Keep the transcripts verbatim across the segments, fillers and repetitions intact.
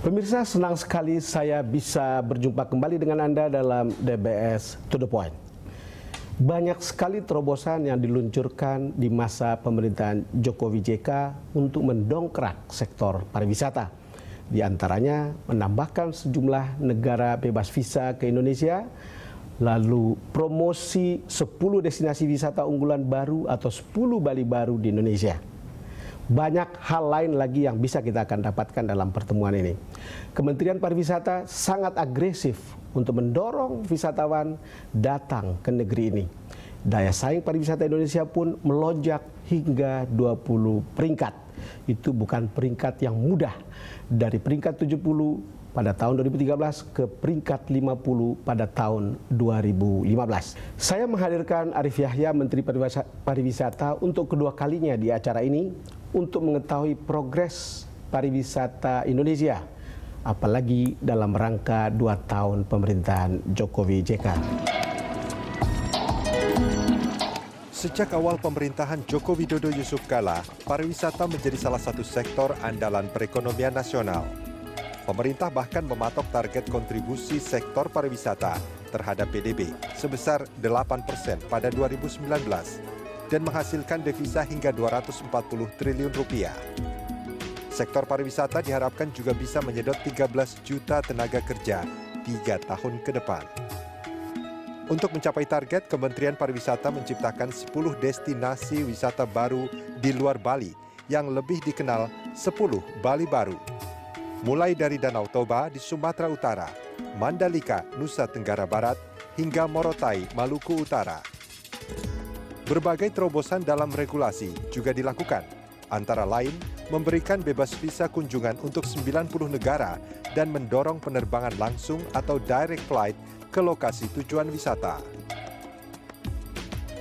Pemirsa, senang sekali saya bisa berjumpa kembali dengan Anda dalam D B S To The Point. Banyak sekali terobosan yang diluncurkan di masa pemerintahan Jokowi J K untuk mendongkrak sektor pariwisata. Di antaranya menambahkan sejumlah negara bebas visa ke Indonesia, lalu promosi sepuluh destinasi wisata unggulan baru atau sepuluh Bali baru di Indonesia. Banyak hal lain lagi yang bisa kita akan dapatkan dalam pertemuan ini. Kementerian Pariwisata sangat agresif untuk mendorong wisatawan datang ke negeri ini. Daya saing pariwisata Indonesia pun melonjak hingga dua puluh peringkat. Itu bukan peringkat yang mudah. Dari peringkat tujuh puluh pada tahun dua ribu tiga belas ke peringkat lima puluh pada tahun dua ribu lima belas. Saya menghadirkan Arief Yahya, Menteri Pariwisata, untuk kedua kalinya di acara ini untuk mengetahui progres pariwisata Indonesia, apalagi dalam rangka dua tahun pemerintahan Jokowi J K. Sejak awal pemerintahan Joko Widodo Yusuf Kala, pariwisata menjadi salah satu sektor andalan perekonomian nasional. Pemerintah bahkan mematok target kontribusi sektor pariwisata terhadap P D B sebesar delapan persen pada dua ribu sembilan belas dan menghasilkan devisa hingga dua ratus empat puluh triliun rupiah. Sektor pariwisata diharapkan juga bisa menyedot tiga belas juta tenaga kerja tiga tahun ke depan. Untuk mencapai target, Kementerian Pariwisata menciptakan sepuluh destinasi wisata baru di luar Bali yang lebih dikenal sepuluh Bali baru. Mulai dari Danau Toba di Sumatera Utara, Mandalika, Nusa Tenggara Barat, hingga Morotai, Maluku Utara. Berbagai terobosan dalam regulasi juga dilakukan, antara lain memberikan bebas visa kunjungan untuk sembilan puluh negara dan mendorong penerbangan langsung atau direct flight ke lokasi tujuan wisata.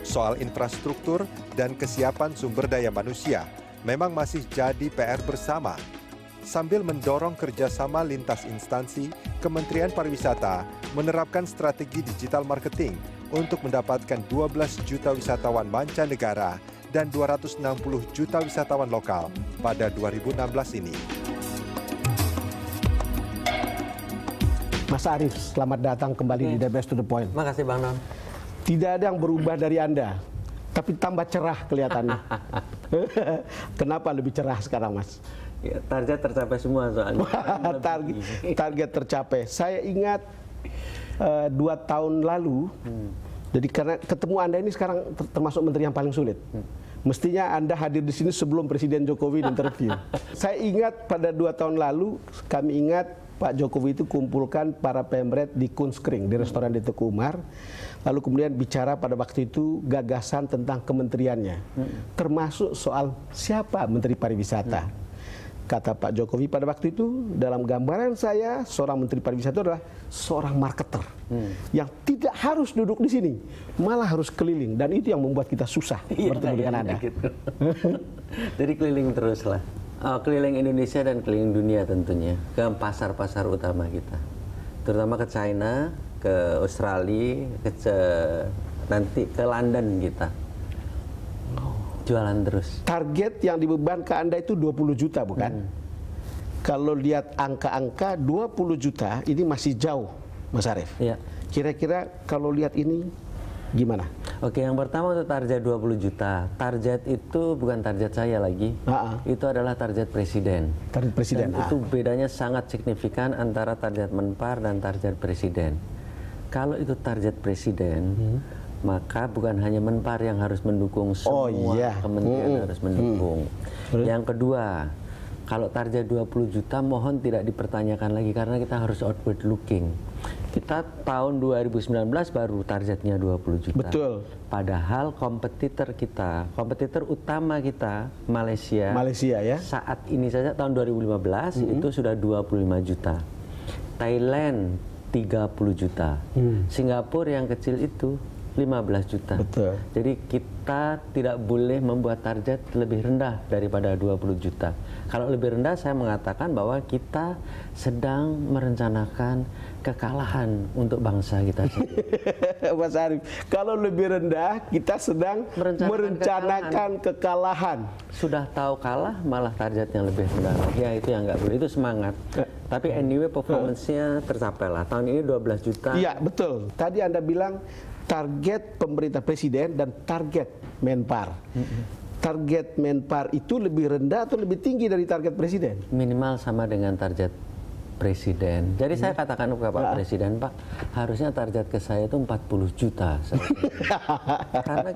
Soal infrastruktur dan kesiapan sumber daya manusia memang masih jadi P R bersama. Sambil mendorong kerjasama lintas instansi, Kementerian Pariwisata menerapkan strategi digital marketing untuk mendapatkan dua belas juta wisatawan mancanegara dan dua ratus enam puluh juta wisatawan lokal pada dua ribu enam belas ini. Mas Arief, selamat datang kembali hmm. di D B S To The Point. Terima kasih, Bang Non. Tidak ada yang berubah dari Anda, tapi tambah cerah kelihatannya. Kenapa lebih cerah sekarang, Mas? Ya, target tercapai semua soalnya. target, target tercapai. Saya ingat uh, dua tahun lalu, hmm. jadi karena ketemu Anda ini sekarang ter termasuk menteri yang paling sulit. Hmm. Mestinya Anda hadir di sini sebelum Presiden Jokowi interview. Saya ingat pada dua tahun lalu, kami ingat Pak Jokowi itu kumpulkan para pemret di Kunstkring, di restoran di Tuku Umar. Lalu kemudian bicara pada waktu itu gagasan tentang kementeriannya. Hmm. Termasuk soal siapa Menteri Pariwisata. Hmm. Kata Pak Jokowi pada waktu itu, dalam gambaran saya, seorang Menteri Pariwisata adalah seorang marketer. Hmm. Yang tidak harus duduk di sini, malah harus keliling. Dan itu yang membuat kita susah ya, bertemu dengan Anda. Gitu. Jadi keliling terus lah. Oh, keliling Indonesia dan keliling dunia tentunya. Ke pasar-pasar utama kita. Terutama ke China, ke Australia, ke C nanti ke London kita. Jualan terus. Target yang dibeban ke Anda itu dua puluh juta, bukan? Hmm. Kalau lihat angka-angka dua puluh juta, ini masih jauh, Mas Arief. Kira-kira ya. Kalau lihat ini gimana? Oke, yang pertama untuk target dua puluh juta. Target itu bukan target saya lagi. A-a. Itu adalah target presiden. Target presiden. Dan itu bedanya sangat signifikan antara target Menpar dan target presiden. Kalau itu target presiden, hmm. maka bukan hanya Menpar yang harus mendukung, semua oh, iya. kementerian mm. harus mendukung. Mm. Yang kedua, kalau target dua puluh juta mohon tidak dipertanyakan lagi karena kita harus outward looking. Kita tahun dua ribu sembilan belas baru targetnya dua puluh juta. Betul. Padahal kompetitor kita, kompetitor utama kita Malaysia, Malaysia ya. Saat ini saja tahun dua ribu lima belas mm-hmm. itu sudah dua puluh lima juta. Thailand tiga puluh juta. Mm. Singapura yang kecil itu lima belas juta. Betul. Jadi kita tidak boleh membuat target lebih rendah daripada dua puluh juta. Kalau lebih rendah, saya mengatakan bahwa kita sedang merencanakan kekalahan untuk bangsa kita sendiri. Mas Arief, kalau lebih rendah, kita sedang merencanakan, merencanakan kekalahan. kekalahan. Sudah tahu kalah, malah targetnya lebih rendah. Ya, itu yang nggak boleh. Itu semangat. Tapi anyway performance-nya tercapai lah. Tahun ini dua belas juta. Iya, betul. Tadi Anda bilang target pemerintah presiden dan target Menpar. Target Menpar itu lebih rendah atau lebih tinggi dari target presiden? Minimal sama dengan target presiden. Jadi hmm. saya katakan ke Pak nah. Presiden, Pak, harusnya target ke saya itu empat puluh juta. Karena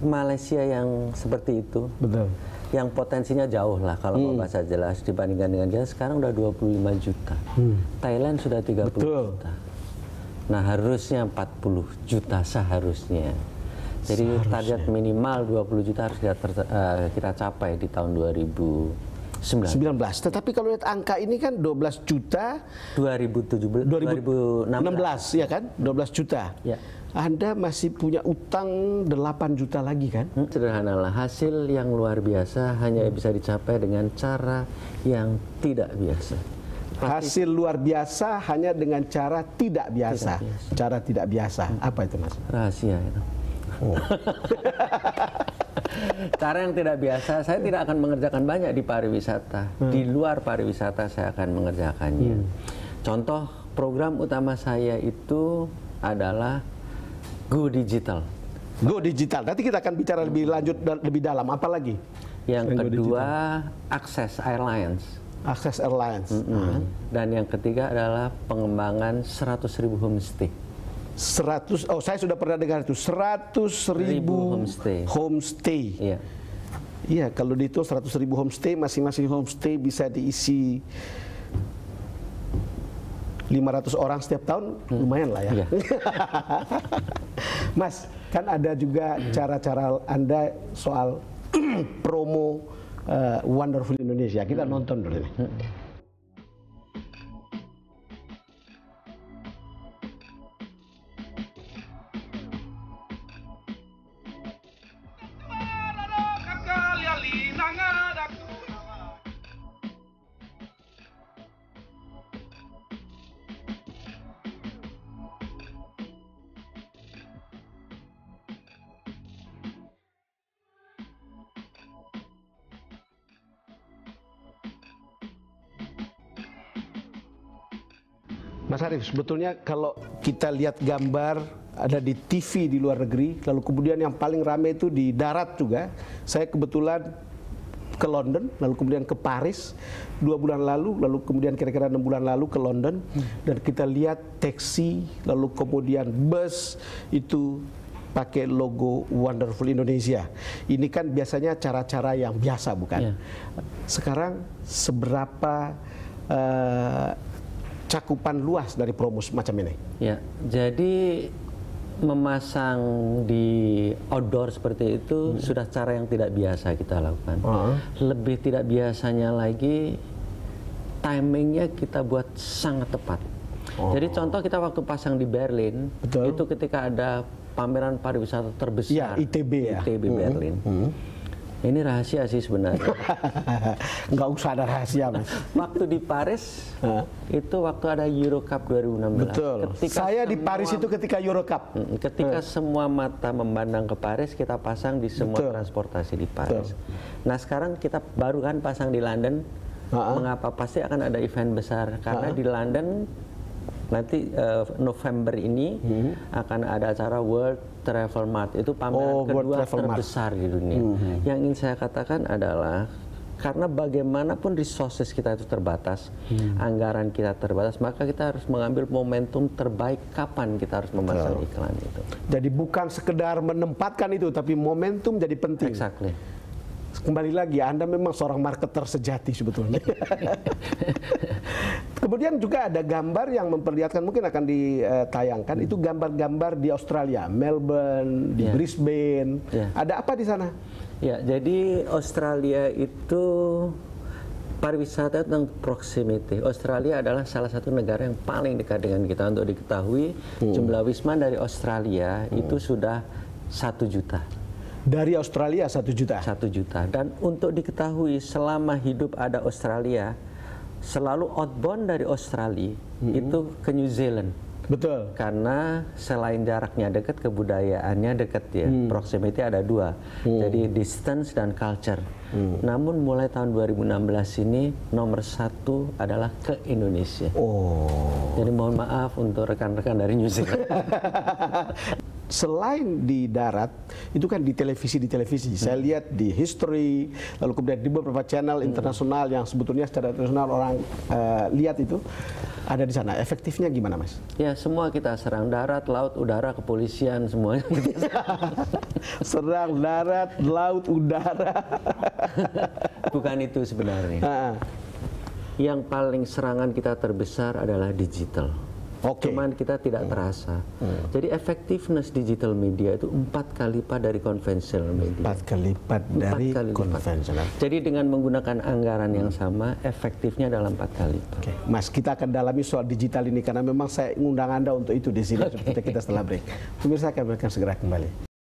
Malaysia yang seperti itu. Betul. Yang potensinya jauh lah kalau hmm. mau bahasa jelas dibandingkan dengan dia sekarang udah dua puluh lima juta. Hmm. Thailand sudah tiga puluh juta. Nah, harusnya empat puluh juta seharusnya. Jadi seharusnya. target minimal dua puluh juta harus kita, ter, uh, kita capai di tahun dua ribu sembilan belas. Tetapi kalau lihat angka ini kan dua belas juta dua ribu tujuh belas dua ribu enam belas ya kan? dua belas juta. Ya. Anda masih punya utang delapan juta lagi kan? Hmm, sederhanalah, hasil yang luar biasa hanya bisa dicapai dengan cara yang tidak biasa. Hasil luar biasa hanya dengan cara tidak biasa. Tidak biasa. Cara tidak biasa. Hmm. Apa itu Mas? Rahasia itu. Oh. Cara yang tidak biasa, saya tidak akan mengerjakan banyak di pariwisata. Hmm. Di luar pariwisata saya akan mengerjakannya. Hmm. Contoh program utama saya itu adalah Go Digital. Go Digital. Nanti kita akan bicara lebih lanjut dan lebih dalam. Apa lagi? Yang kedua, Akses Airlines. Akses Airlines. Mm -hmm. uh-huh. Dan yang ketiga adalah pengembangan seratus ribu homestay. Seratus. Oh, saya sudah pernah dengar itu. Seratus ribu homestay. Homestay. Iya. Iya. Kalau dihitung seratus ribu homestay, masing-masing homestay bisa diisi lima ratus orang setiap tahun, hmm. lumayan lah ya. Yeah. Mas, kan ada juga cara-cara Anda soal promo uh, Wonderful Indonesia. Kita hmm. nonton dulu nih. Hmm. Mas Arief, sebetulnya kalau kita lihat gambar ada di T V di luar negeri, lalu kemudian yang paling ramai itu di darat juga. Saya kebetulan ke London, lalu kemudian ke Paris dua bulan lalu, lalu kemudian kira-kira enam bulan lalu ke London, dan kita lihat taksi, lalu kemudian bus itu pakai logo Wonderful Indonesia. Ini kan biasanya cara-cara yang biasa, bukan? Ya. Sekarang seberapa uh, cakupan luas dari promo macam ini? Ya, jadi memasang di outdoor seperti itu hmm. sudah cara yang tidak biasa kita lakukan. Uh-huh. Lebih tidak biasanya lagi, timingnya kita buat sangat tepat. Oh. Jadi contoh kita waktu pasang di Berlin, betul, itu ketika ada pameran pariwisata terbesar. Ya, I T B ya? I T B hmm. Berlin. Hmm. Ini rahasia sih sebenarnya. Nggak usah ada rahasia, Mas. Waktu di Paris, huh? itu waktu ada Euro Cup dua ribu enam belas. Betul. Ketika Saya semua, di Paris itu ketika Euro Cup. Ketika huh? semua mata memandang ke Paris, kita pasang di semua Betul. transportasi di Paris. Betul. Nah sekarang kita baru kan pasang di London. Uh-huh. Mengapa? Pasti akan ada event besar. Karena uh-huh. di London nanti uh, November ini hmm. akan ada acara World Travel Mart. Itu pameran oh, kedua terbesar Mart. di dunia. Hmm. Yang ingin saya katakan adalah karena bagaimanapun resources kita itu terbatas, hmm. anggaran kita terbatas, maka kita harus mengambil momentum terbaik kapan kita harus memasang Betul. iklan itu. Jadi bukan sekedar menempatkan itu, tapi momentum jadi penting. Exactly. Kembali lagi, Anda memang seorang marketer sejati sebetulnya. Kemudian juga ada gambar yang memperlihatkan, mungkin akan ditayangkan, itu gambar-gambar di Australia, Melbourne, di yeah. Brisbane. Yeah. Ada apa di sana? Ya, yeah, jadi Australia itu pariwisata tentang proximity. Australia adalah salah satu negara yang paling dekat dengan kita. Untuk diketahui, hmm. jumlah wisman dari Australia hmm. itu sudah satu juta. Dari Australia satu juta? Satu juta. Dan untuk diketahui, selama hidup ada Australia, selalu outbound dari Australia mm-hmm. itu ke New Zealand. Betul. Karena selain jaraknya dekat, kebudayaannya dekat ya. Hmm. Proximity ada dua. Hmm. Jadi distance dan culture. Hmm. Namun mulai tahun dua ribu enam belas ini nomor satu adalah ke Indonesia. Oh. Jadi mohon maaf untuk rekan-rekan dari New Zealand. Selain di darat, itu kan di televisi-televisi. Hmm. Saya lihat di History, lalu kemudian di beberapa channel internasional hmm. yang sebetulnya secara internasional orang uh, lihat itu. Ada di sana, efektifnya gimana, Mas? Ya, semua kita serang, darat, laut, udara, kepolisian, semuanya. Serang darat, laut, udara. Bukan itu sebenarnya. Ha-ha. Yang paling serangan kita terbesar adalah digital. Okay. Cuman kita tidak terasa. Hmm. Jadi effectiveness digital media itu empat kali lipat dari konvensional media. Empat kali lipat dari konvensional. Jadi dengan menggunakan anggaran yang sama, efektifnya dalam empat kali lipat. Okay. Mas, kita akan dalami soal digital ini karena memang saya ngundang Anda untuk itu di sini. Okay. Seperti kita setelah break. Pemirsa, kami akan segera kembali.